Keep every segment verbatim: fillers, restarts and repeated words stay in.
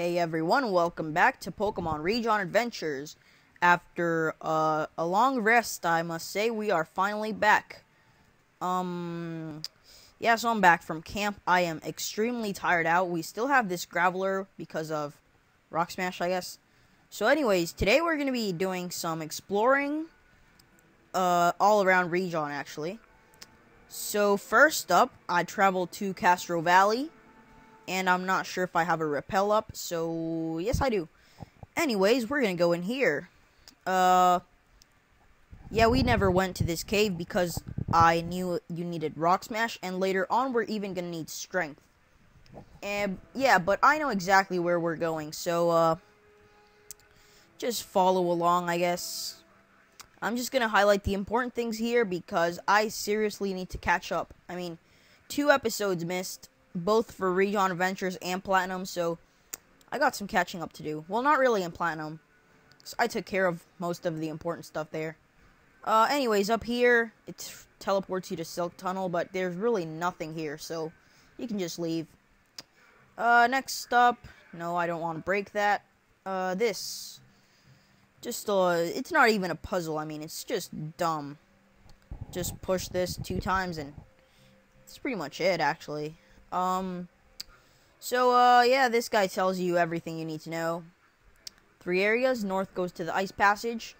Hey everyone, welcome back to Pokemon Rijon Adventures. After uh, a long rest, I must say, we are finally back. Um, yeah, so I'm back from camp. I am extremely tired out. We still have this Graveler because of Rock Smash, I guess. So anyways, today we're going to be doing some exploring uh, all around Rijon, actually. So first up, I traveled to Castro Valley. And I'm not sure if I have a rappel up, so yes, I do. Anyways, we're gonna go in here. Uh, yeah, we never went to this cave because I knew you needed Rock Smash, and later on we're even gonna need Strength. And yeah, but I know exactly where we're going, so uh, just follow along, I guess. I'm just gonna highlight the important things here because I seriously need to catch up. I mean, two episodes missed. Both for Rijon Adventures and Platinum, so I got some catching up to do. Well, not really in Platinum, because I took care of most of the important stuff there. Uh, anyways, up here, it teleports you to Silk Tunnel, but there's really nothing here, so you can just leave. Uh, next up, no, I don't want to break that. Uh, this, just, uh, it's not even a puzzle, I mean, it's just dumb. Just push this two times, and that's pretty much it, actually. Um, so, uh, yeah, this guy tells you everything you need to know. Three areas. North goes to the Ice Passage,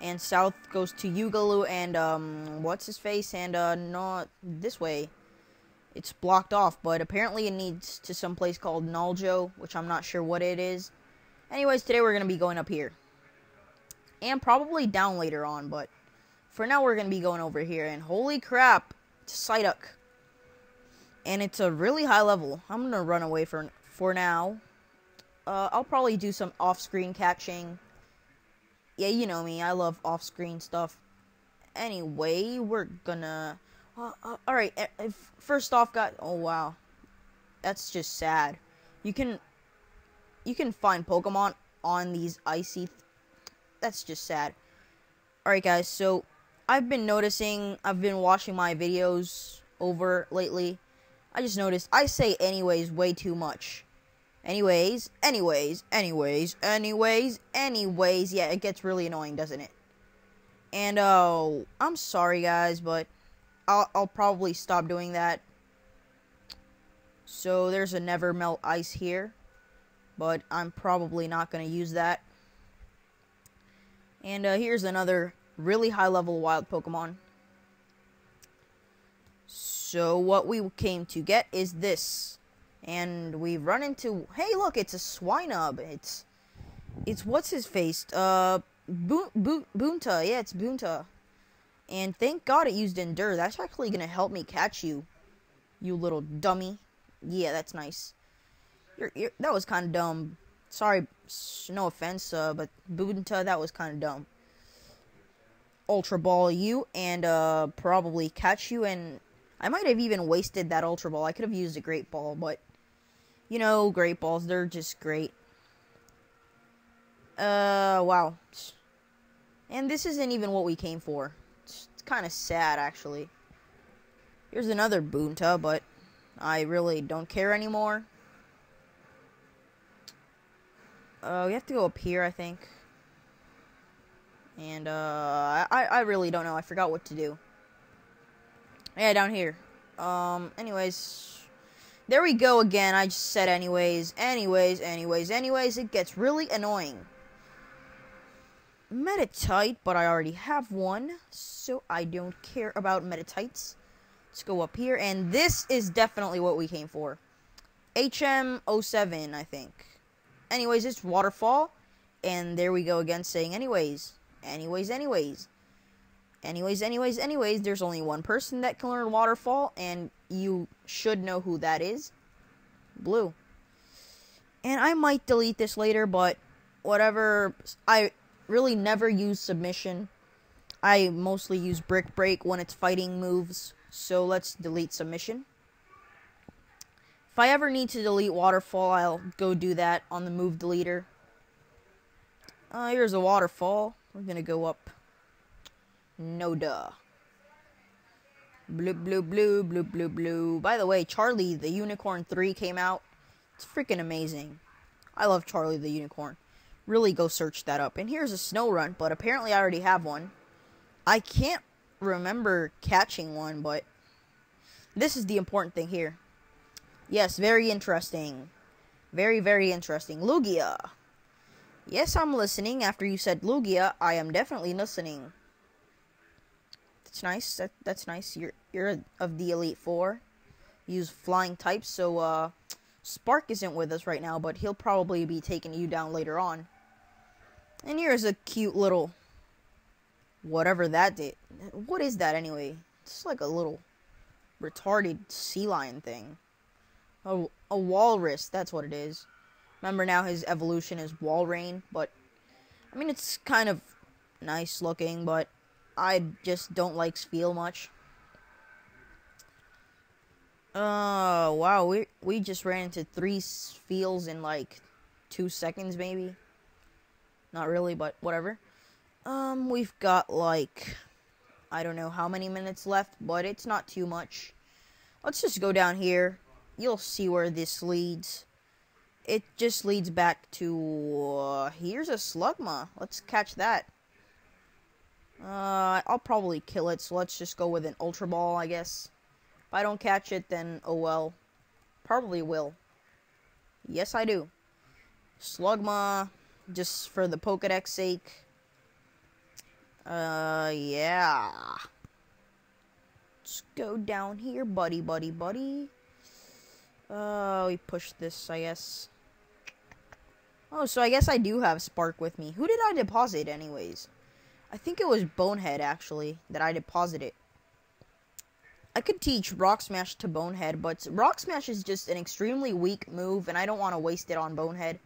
and south goes to Yugaloo, and, um, what's-his-face, and, uh, not this way. It's blocked off, but apparently it leads to some place called Naljo, which I'm not sure what it is. Anyways, today we're gonna be going up here. And probably down later on, but for now we're gonna be going over here, and holy crap, it's Psyduck. And it's a really high level. I'm going to run away for, for now. Uh, I'll probably do some off-screen catching. Yeah, you know me. I love off-screen stuff. Anyway, we're going to... Uh, uh, Alright, first off, got... Oh, wow. That's just sad. You can... You can find Pokemon on these icy... Th That's just sad. Alright, guys, so... I've been noticing... I've been watching my videos over lately... I just noticed I say anyways way too much. Anyways, anyways, anyways, anyways, anyways. Yeah, it gets really annoying, doesn't it? And, oh, uh, I'm sorry, guys, but I'll, I'll probably stop doing that. So there's a never melt ice here. But I'm probably not going to use that. And uh, here's another really high-level wild Pokemon. So, what we came to get is this. And we've run into... Hey, look, it's a Swinub. It's... It's what's-his-face? Uh, Bo Bo Boonta. Yeah, it's Boonta. And thank God it used Endure. That's actually gonna help me catch you. You little dummy. Yeah, that's nice. You're, you're, that was kind of dumb. Sorry, no offense, uh, but Boonta, that was kind of dumb. Ultra Ball you and, uh, probably catch you and... I might have even wasted that Ultra Ball. I could have used a Great Ball, but... You know, Great Balls, they're just great. Uh, wow. And this isn't even what we came for. It's, it's kind of sad, actually. Here's another Boonta, but... I really don't care anymore. Uh, we have to go up here, I think. And, uh... I, I really don't know. I forgot what to do. Yeah, down here. Um, anyways. There we go again. I just said anyways. Anyways, anyways, anyways. It gets really annoying. Meditite, but I already have one. So I don't care about Meditites. Let's go up here. And this is definitely what we came for. H M oh seven, I think. Anyways, it's Waterfall. And there we go again saying anyways. Anyways, anyways. Anyways, anyways, anyways, there's only one person that can learn Waterfall, and you should know who that is. Blue. And I might delete this later, but whatever. I really never use Submission. I mostly use Brick Break when it's fighting moves, so let's delete Submission. If I ever need to delete Waterfall, I'll go do that on the move deleter. Uh, here's a Waterfall. We're gonna go up. No duh. Blue, blue, blue, blue, blue, blue. By the way, Charlie the Unicorn three came out. It's freaking amazing. I love Charlie the Unicorn. Really go search that up. And here's a snow run, but apparently I already have one. I can't remember catching one, but this is the important thing here. Yes, very interesting. Very, very interesting. Lugia. Yes, I'm listening. After you said Lugia, I am definitely listening. That's nice. That, that's nice. You're, you're of the Elite Four. Use flying types, so uh, Spark isn't with us right now, but he'll probably be taking you down later on. And here's a cute little... whatever that did. What is that, anyway? It's like a little retarded sea lion thing. A, a walrus, that's what it is. Remember now his evolution is Walrein, but... I mean, it's kind of nice looking, but I just don't like Spheal much. Oh, uh, wow, we we just ran into three Spheals in like two seconds, maybe. Not really, but whatever. Um, we've got like... I don't know how many minutes left, but it's not too much. Let's just go down here. You'll see where this leads. It just leads back to... Uh, here's a Slugma. Let's catch that. Uh, I'll probably kill it, so let's just go with an Ultra Ball, I guess. If I don't catch it, then oh well. Probably will. Yes, I do. Slugma, just for the Pokedex sake. Uh, yeah. Let's go down here, buddy, buddy, buddy. Uh, we pushed this, I guess. Oh, so I guess I do have Spark with me. Who did I deposit, anyways? I think it was Bonehead, actually, that I deposited. I could teach Rock Smash to Bonehead, but Rock Smash is just an extremely weak move, and I don't want to waste it on Bonehead.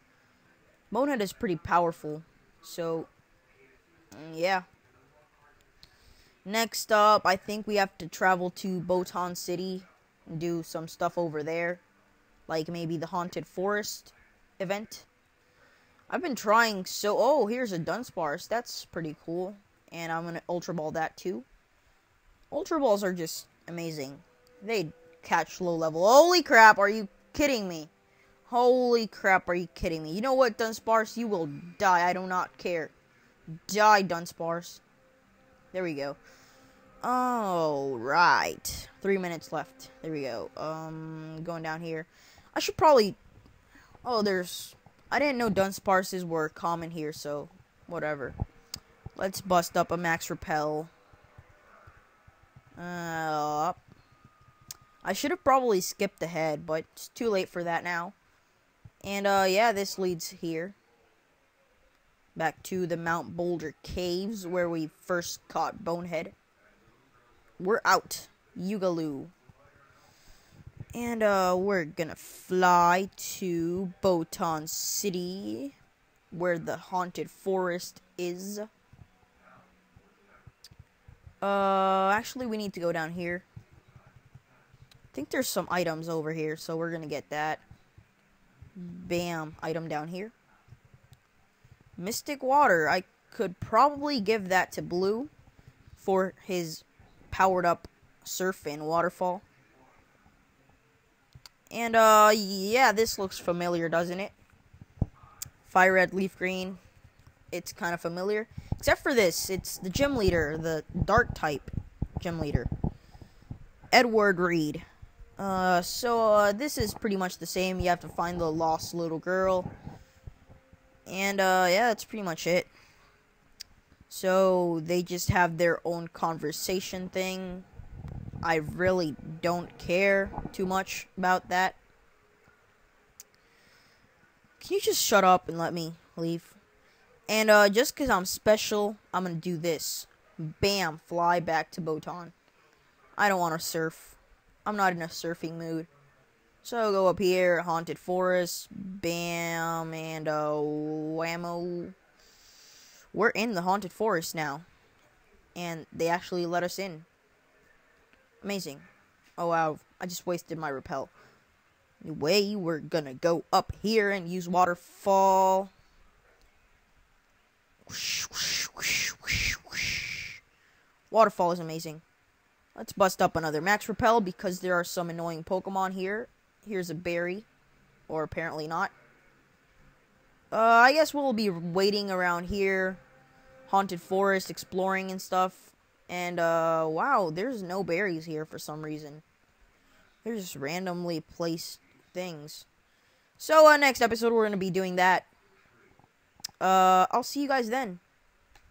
Bonehead is pretty powerful, so, yeah. Next up, I think we have to travel to Botan City and do some stuff over there. Like maybe the Haunted Forest event. I've been trying so... Oh, here's a Dunsparce. That's pretty cool. And I'm going to Ultra Ball that too. Ultra Balls are just amazing. They catch low level. Holy crap, are you kidding me? Holy crap, are you kidding me? You know what, Dunsparce? You will die. I do not care. Die, Dunsparce. There we go. Oh, right. Three minutes left. There we go. Um, going down here. I should probably... Oh, there's... I didn't know Dunsparces were common here, so whatever. Let's bust up a Max Repel. Uh, I should have probably skipped ahead, but it's too late for that now. And, uh, yeah, this leads here. Back to the Mount Boulder Caves, where we first caught Bonehead. We're out. Yugaloo. And, uh, we're gonna fly to Botan City, where the Haunted Forest is. Uh, actually, we need to go down here. I think there's some items over here, so we're gonna get that. Bam, item down here. Mystic Water. I could probably give that to Blue for his powered-up surf and waterfall. And, uh, yeah, this looks familiar, doesn't it? Fire Red, Leaf Green. It's kind of familiar. Except for this. It's the gym leader, the Dark-type gym leader. Edward Reed. Uh, so, uh, this is pretty much the same. You have to find the lost little girl. And, uh, yeah, that's pretty much it. So, they just have their own conversation thing. I really don't care too much about that. Can you just shut up and let me leave? And uh, just because I'm special, I'm going to do this. Bam, fly back to Botan. I don't want to surf. I'm not in a surfing mood. So go up here, Haunted Forest, bam, and uh, whammo. We're in the Haunted Forest now. And they actually let us in. Amazing. Oh wow, I just wasted my repel. Anyway, we're gonna go up here and use waterfall. Whoosh, whoosh, whoosh, whoosh, whoosh. Waterfall is amazing. Let's bust up another Max Repel because there are some annoying Pokemon here. Here's a berry. Or apparently not. Uh, I guess we'll be waiting around here. Haunted Forest, exploring and stuff. And, uh, wow, there's no berries here for some reason. They're just randomly placed things. So, uh, next episode we're going to be doing that. Uh, I'll see you guys then.